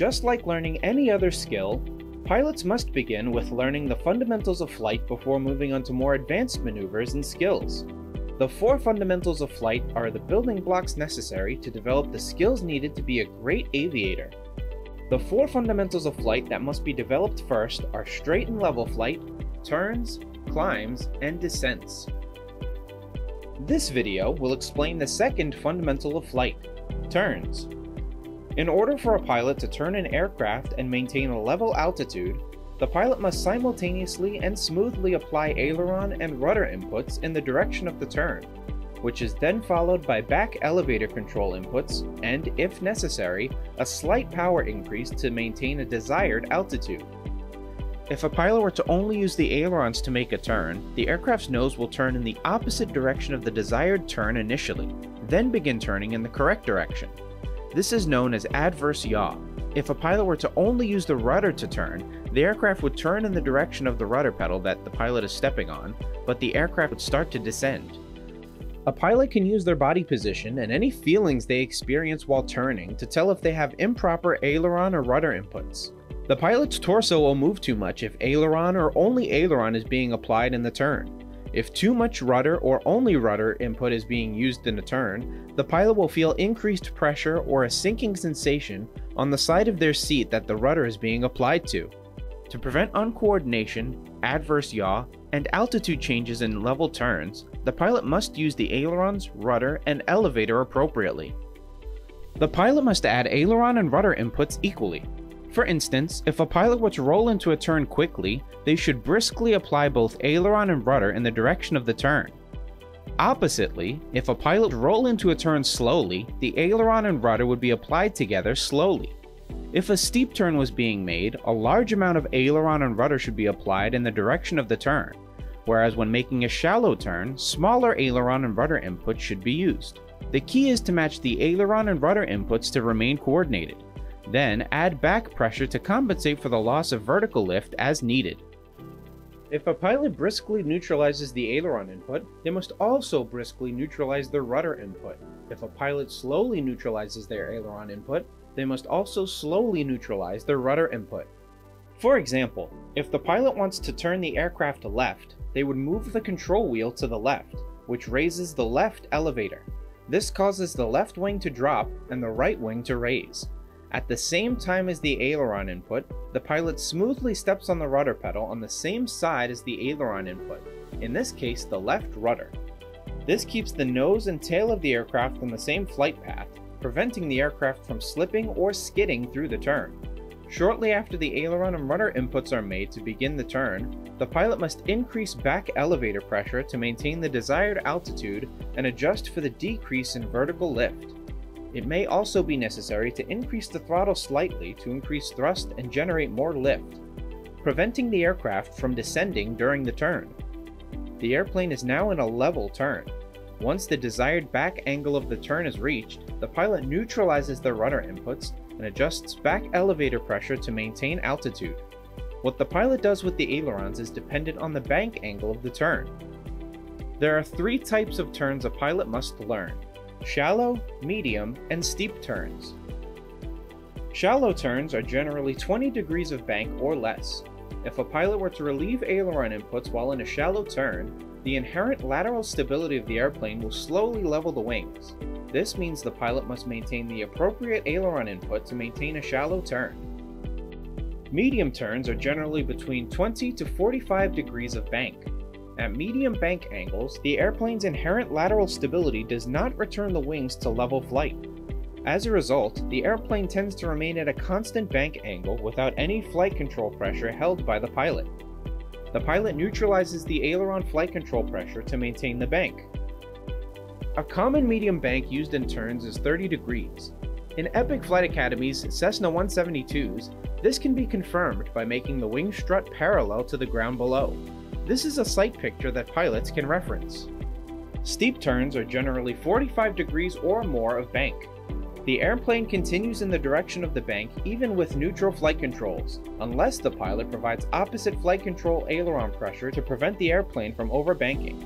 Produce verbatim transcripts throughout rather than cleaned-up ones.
Just like learning any other skill, pilots must begin with learning the fundamentals of flight before moving on to more advanced maneuvers and skills. The four fundamentals of flight are the building blocks necessary to develop the skills needed to be a great aviator. The four fundamentals of flight that must be developed first are straight and level flight, turns, climbs, and descents. This video will explain the second fundamental of flight, turns. In order for a pilot to turn an aircraft and maintain a level altitude, the pilot must simultaneously and smoothly apply aileron and rudder inputs in the direction of the turn, which is then followed by back elevator control inputs and, if necessary, a slight power increase to maintain a desired altitude. If a pilot were to only use the ailerons to make a turn, the aircraft's nose will turn in the opposite direction of the desired turn initially, then begin turning in the correct direction. This is known as adverse yaw. If a pilot were to only use the rudder to turn, the aircraft would turn in the direction of the rudder pedal that the pilot is stepping on, but the aircraft would start to descend. A pilot can use their body position and any feelings they experience while turning to tell if they have improper aileron or rudder inputs. The pilot's torso will move too much if aileron or only aileron is being applied in the turn. If too much rudder or only rudder input is being used in a turn, the pilot will feel increased pressure or a sinking sensation on the side of their seat that the rudder is being applied to. To prevent uncoordination, adverse yaw, and altitude changes in level turns, the pilot must use the ailerons, rudder, and elevator appropriately. The pilot must add aileron and rudder inputs equally. For instance, if a pilot were to roll into a turn quickly, they should briskly apply both aileron and rudder in the direction of the turn. Oppositely, if a pilot rolled into a turn slowly, the aileron and rudder would be applied together slowly. If a steep turn was being made, a large amount of aileron and rudder should be applied in the direction of the turn, whereas when making a shallow turn, smaller aileron and rudder inputs should be used. The key is to match the aileron and rudder inputs to remain coordinated. Then add back pressure to compensate for the loss of vertical lift as needed. If a pilot briskly neutralizes the aileron input, they must also briskly neutralize their rudder input. If a pilot slowly neutralizes their aileron input, they must also slowly neutralize their rudder input. For example, if the pilot wants to turn the aircraft left, they would move the control wheel to the left, which raises the left elevator. This causes the left wing to drop and the right wing to raise. At the same time as the aileron input, the pilot smoothly steps on the rudder pedal on the same side as the aileron input, in this case the left rudder. This keeps the nose and tail of the aircraft on the same flight path, preventing the aircraft from slipping or skidding through the turn. Shortly after the aileron and rudder inputs are made to begin the turn, the pilot must increase back elevator pressure to maintain the desired altitude and adjust for the decrease in vertical lift. It may also be necessary to increase the throttle slightly to increase thrust and generate more lift, preventing the aircraft from descending during the turn. The airplane is now in a level turn. Once the desired back angle of the turn is reached, the pilot neutralizes the rudder inputs and adjusts back elevator pressure to maintain altitude. What the pilot does with the ailerons is dependent on the bank angle of the turn. There are three types of turns a pilot must learn: shallow, medium, and steep turns. Shallow turns are generally twenty degrees of bank or less. If a pilot were to relieve aileron inputs while in a shallow turn, the inherent lateral stability of the airplane will slowly level the wings. This means the pilot must maintain the appropriate aileron input to maintain a shallow turn. Medium turns are generally between twenty to forty-five degrees of bank. At medium bank angles, the airplane's inherent lateral stability does not return the wings to level flight. As a result, the airplane tends to remain at a constant bank angle without any flight control pressure held by the pilot. The pilot neutralizes the aileron flight control pressure to maintain the bank. A common medium bank used in turns is thirty degrees. In Epic Flight Academy's Cessna one seventy-twos, this can be confirmed by making the wing strut parallel to the ground below. This is a sight picture that pilots can reference. Steep turns are generally forty-five degrees or more of bank. The airplane continues in the direction of the bank even with neutral flight controls, unless the pilot provides opposite flight control aileron pressure to prevent the airplane from overbanking.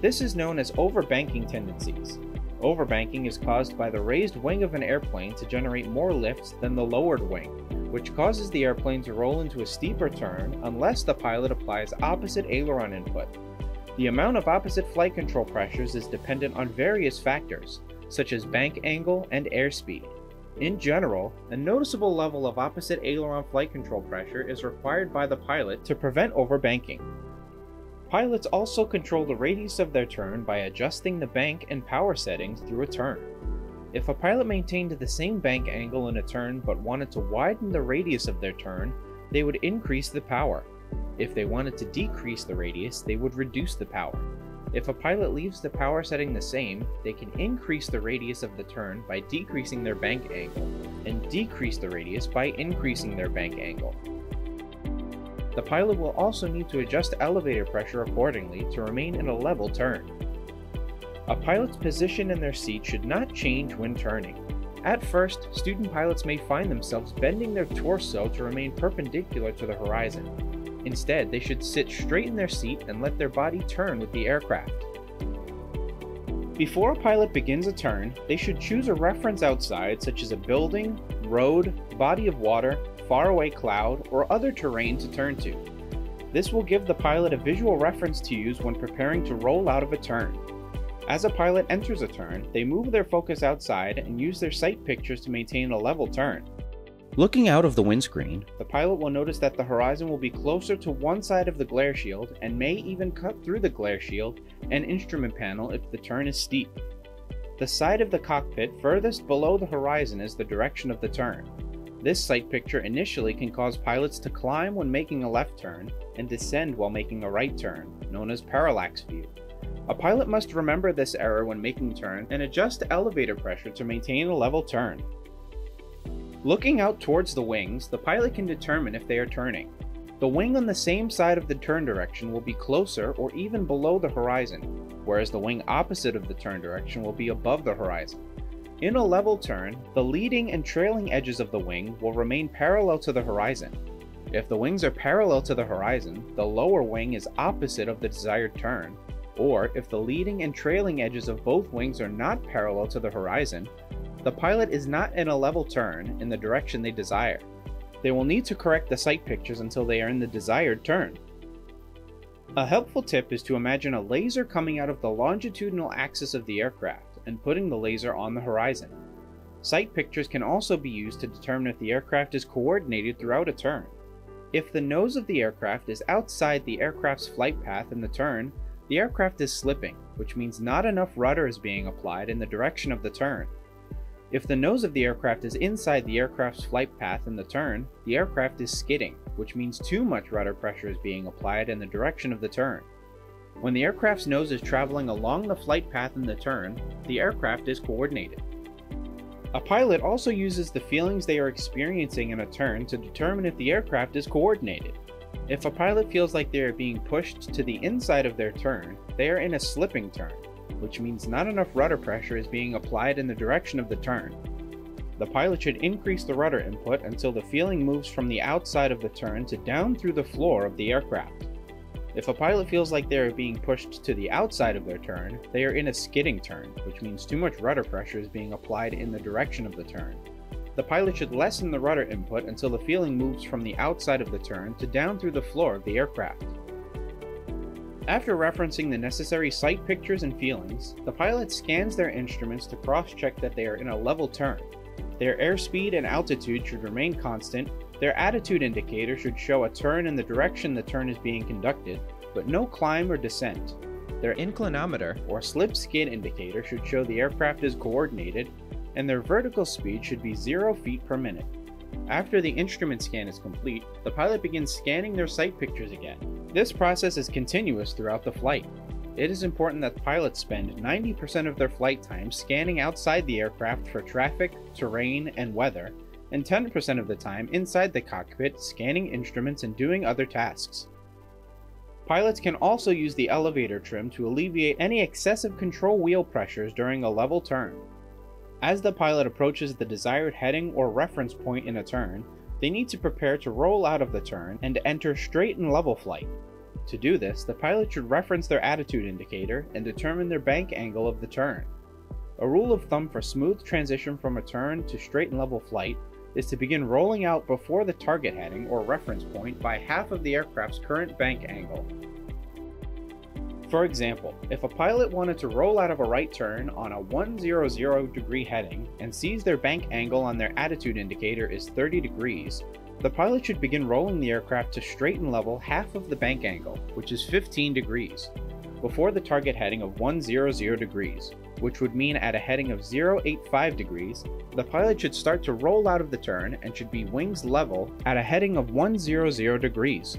This is known as overbanking tendencies. Overbanking is caused by the raised wing of an airplane to generate more lift than the lowered wing, which causes the airplane to roll into a steeper turn unless the pilot applies opposite aileron input. The amount of opposite flight control pressures is dependent on various factors, such as bank angle and airspeed. In general, a noticeable level of opposite aileron flight control pressure is required by the pilot to prevent overbanking. Pilots also control the radius of their turn by adjusting the bank and power settings through a turn. If a pilot maintained the same bank angle in a turn but wanted to widen the radius of their turn, they would increase the power. If they wanted to decrease the radius, they would reduce the power. If a pilot leaves the power setting the same, they can increase the radius of the turn by decreasing their bank angle, and decrease the radius by increasing their bank angle. The pilot will also need to adjust elevator pressure accordingly to remain in a level turn. A pilot's position in their seat should not change when turning. At first, student pilots may find themselves bending their torso to remain perpendicular to the horizon. Instead, they should sit straight in their seat and let their body turn with the aircraft. Before a pilot begins a turn, they should choose a reference outside such as a building, road, body of water, faraway cloud, or other terrain to turn to. This will give the pilot a visual reference to use when preparing to roll out of a turn. As a pilot enters a turn, they move their focus outside and use their sight pictures to maintain a level turn. Looking out of the windscreen, the pilot will notice that the horizon will be closer to one side of the glare shield and may even cut through the glare shield and instrument panel if the turn is steep. The side of the cockpit furthest below the horizon is the direction of the turn. This sight picture initially can cause pilots to climb when making a left turn and descend while making a right turn, known as parallax view. A pilot must remember this error when making turn and adjust elevator pressure to maintain a level turn. Looking out towards the wings, the pilot can determine if they are turning. The wing on the same side of the turn direction will be closer or even below the horizon, whereas the wing opposite of the turn direction will be above the horizon. In a level turn, the leading and trailing edges of the wing will remain parallel to the horizon. If the wings are parallel to the horizon, the lower wing is opposite of the desired turn, or if the leading and trailing edges of both wings are not parallel to the horizon, the pilot is not in a level turn in the direction they desire. They will need to correct the sight pictures until they are in the desired turn. A helpful tip is to imagine a laser coming out of the longitudinal axis of the aircraft and putting the laser on the horizon. Sight pictures can also be used to determine if the aircraft is coordinated throughout a turn. If the nose of the aircraft is outside the aircraft's flight path in the turn, the aircraft is slipping, which means not enough rudder is being applied in the direction of the turn. If the nose of the aircraft is inside the aircraft's flight path in the turn, the aircraft is skidding, which means too much rudder pressure is being applied in the direction of the turn. When the aircraft's nose is traveling along the flight path in the turn, the aircraft is coordinated. A pilot also uses the feelings they are experiencing in a turn to determine if the aircraft is coordinated. If a pilot feels like they are being pushed to the inside of their turn, they are in a slipping turn, which means not enough rudder pressure is being applied in the direction of the turn. The pilot should increase the rudder input until the feeling moves from the outside of the turn to down through the floor of the aircraft. If a pilot feels like they are being pushed to the outside of their turn, they are in a skidding turn, which means too much rudder pressure is being applied in the direction of the turn. The pilot should lessen the rudder input until the feeling moves from the outside of the turn to down through the floor of the aircraft. After referencing the necessary sight pictures and feelings, the pilot scans their instruments to cross-check that they are in a level turn. Their airspeed and altitude should remain constant. Their attitude indicator should show a turn in the direction the turn is being conducted, but no climb or descent. Their inclinometer or slip skid indicator should show the aircraft is coordinated, and their vertical speed should be zero feet per minute. After the instrument scan is complete, the pilot begins scanning their sight pictures again. This process is continuous throughout the flight. It is important that pilots spend ninety percent of their flight time scanning outside the aircraft for traffic, terrain, and weather, and ten percent of the time inside the cockpit scanning instruments and doing other tasks. Pilots can also use the elevator trim to alleviate any excessive control wheel pressures during a level turn. As the pilot approaches the desired heading or reference point in a turn, they need to prepare to roll out of the turn and enter straight and level flight. To do this, the pilot should reference their attitude indicator and determine their bank angle of the turn. A rule of thumb for smooth transition from a turn to straight and level flight is to begin rolling out before the target heading or reference point by half of the aircraft's current bank angle. For example, if a pilot wanted to roll out of a right turn on a one hundred degree heading and sees their bank angle on their attitude indicator is thirty degrees, the pilot should begin rolling the aircraft to straight and level half of the bank angle, which is fifteen degrees, before the target heading of one hundred degrees, which would mean at a heading of zero eight five degrees, the pilot should start to roll out of the turn and should be wings level at a heading of one hundred degrees.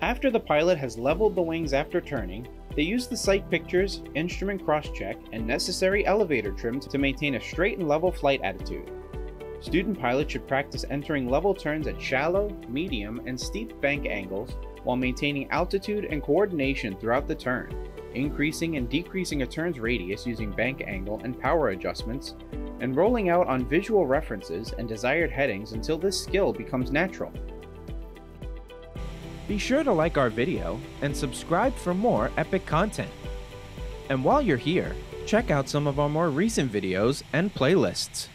After the pilot has leveled the wings after turning, they use the sight pictures, instrument cross-check, and necessary elevator trim to maintain a straight and level flight attitude. Student pilots should practice entering level turns at shallow, medium, and steep bank angles while maintaining altitude and coordination throughout the turn, increasing and decreasing a turn's radius using bank angle and power adjustments, and rolling out on visual references and desired headings until this skill becomes natural. Be sure to like our video and subscribe for more epic content. And while you're here, check out some of our more recent videos and playlists.